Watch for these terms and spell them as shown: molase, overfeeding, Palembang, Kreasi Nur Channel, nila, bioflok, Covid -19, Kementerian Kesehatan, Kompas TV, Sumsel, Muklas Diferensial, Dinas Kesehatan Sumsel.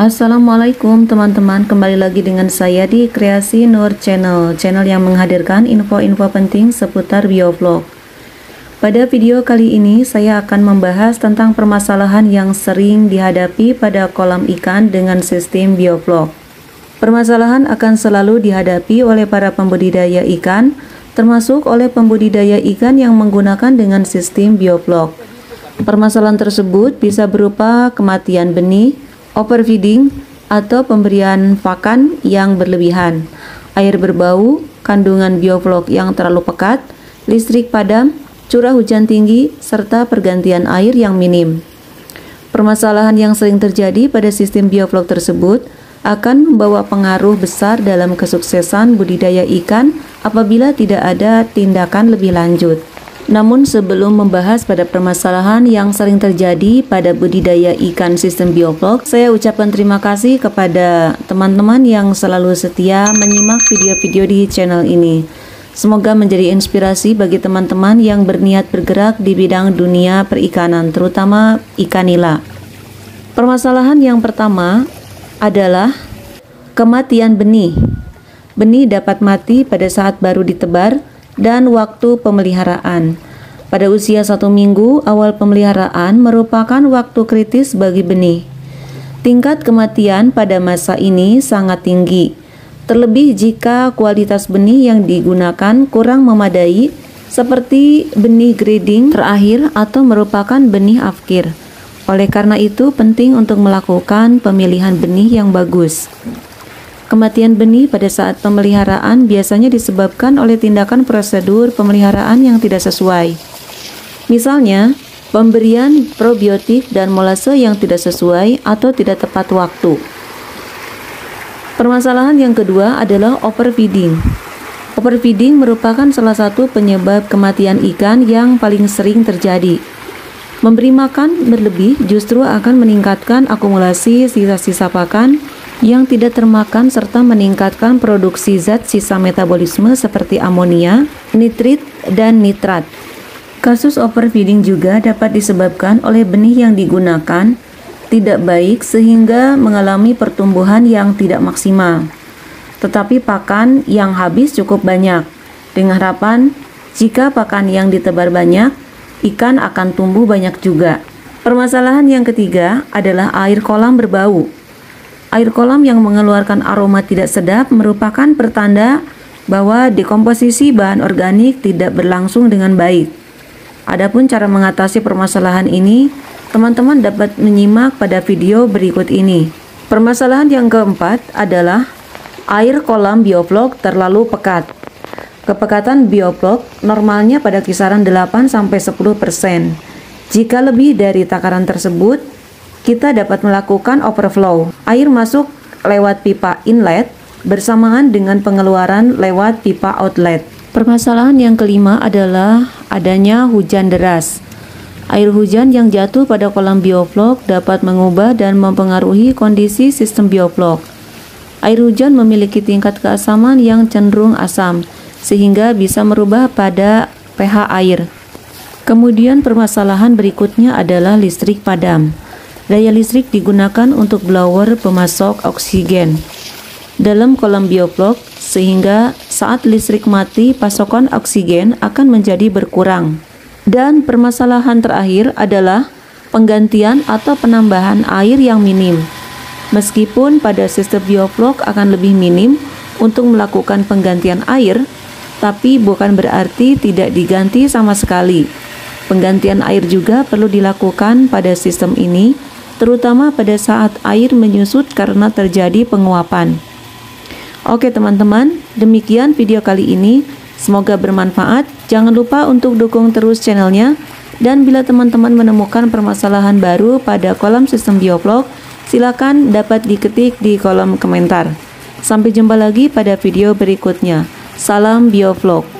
Assalamualaikum teman-teman, kembali lagi dengan saya di Kreasi Nur Channel, channel yang menghadirkan info-info penting seputar bioflok. Pada video kali ini saya akan membahas tentang permasalahan yang sering dihadapi pada kolam ikan dengan sistem bioflok. Permasalahan akan selalu dihadapi oleh para pembudidaya ikan, termasuk oleh pembudidaya ikan yang menggunakan dengan sistem bioflok. Permasalahan tersebut bisa berupa kematian benih, overfeeding atau pemberian pakan yang berlebihan, air berbau, kandungan bioflok yang terlalu pekat, listrik padam, curah hujan tinggi, serta pergantian air yang minim. Permasalahan yang sering terjadi pada sistem bioflok tersebut akan membawa pengaruh besar dalam kesuksesan budidaya ikan apabila tidak ada tindakan lebih lanjut. Namun sebelum membahas pada permasalahan yang sering terjadi pada budidaya ikan sistem bioflok, saya ucapkan terima kasih kepada teman-teman yang selalu setia menyimak video-video di channel ini. Semoga menjadi inspirasi bagi teman-teman yang berniat bergerak di bidang dunia perikanan, terutama ikan nila. Permasalahan yang pertama adalah kematian benih. Benih dapat mati pada saat baru ditebar dan waktu pemeliharaan. Pada usia 1 minggu awal pemeliharaan merupakan waktu kritis bagi benih. Tingkat kematian pada masa ini sangat tinggi, terlebih jika kualitas benih yang digunakan kurang memadai, seperti benih grading terakhir atau merupakan benih afkir. Oleh karena itu penting untuk melakukan pemilihan benih yang bagus. Kematian benih pada saat pemeliharaan biasanya disebabkan oleh tindakan prosedur pemeliharaan yang tidak sesuai. Misalnya, pemberian probiotik dan molase yang tidak sesuai atau tidak tepat waktu. Permasalahan yang kedua adalah overfeeding. Overfeeding merupakan salah satu penyebab kematian ikan yang paling sering terjadi. Memberi makan berlebih justru akan meningkatkan akumulasi sisa-sisa pakan yang tidak termakan serta meningkatkan produksi zat sisa metabolisme seperti amonia, nitrit, dan nitrat. Kasus overfeeding juga dapat disebabkan oleh benih yang digunakan tidak baik sehingga mengalami pertumbuhan yang tidak maksimal. Tetapi pakan yang habis cukup banyak, dengan harapan jika pakan yang ditebar banyak, ikan akan tumbuh banyak juga. Permasalahan yang ketiga adalah air kolam berbau. Air kolam yang mengeluarkan aroma tidak sedap merupakan pertanda bahwa dekomposisi bahan organik tidak berlangsung dengan baik. Adapun cara mengatasi permasalahan ini, teman-teman dapat menyimak pada video berikut ini. Permasalahan yang keempat adalah air kolam bioflok terlalu pekat. Kepekatan bioflok normalnya pada kisaran 8–10%. Jika lebih dari takaran tersebut, kita dapat melakukan overflow. Air masuk lewat pipa inlet bersamaan dengan pengeluaran lewat pipa outlet. Permasalahan yang kelima adalah adanya hujan deras. Air hujan yang jatuh pada kolam bioflok dapat mengubah dan mempengaruhi kondisi sistem bioflok. Air hujan memiliki tingkat keasaman yang cenderung asam, sehingga bisa merubah pada pH air. Kemudian permasalahan berikutnya adalah listrik padam. Daya listrik digunakan untuk blower pemasok oksigen dalam kolam bioflok, sehingga saat listrik mati pasokan oksigen akan menjadi berkurang. Dan permasalahan terakhir adalah penggantian atau penambahan air yang minim. Meskipun pada sistem bioflok akan lebih minim untuk melakukan penggantian air, tapi bukan berarti tidak diganti sama sekali. Penggantian air juga perlu dilakukan pada sistem ini, terutama pada saat air menyusut karena terjadi penguapan. Oke teman-teman, demikian video kali ini. Semoga bermanfaat. Jangan lupa untuk dukung terus channelnya. Dan bila teman-teman menemukan permasalahan baru pada kolam sistem bioflok, silakan dapat diketik di kolom komentar. Sampai jumpa lagi pada video berikutnya. Salam bioflok.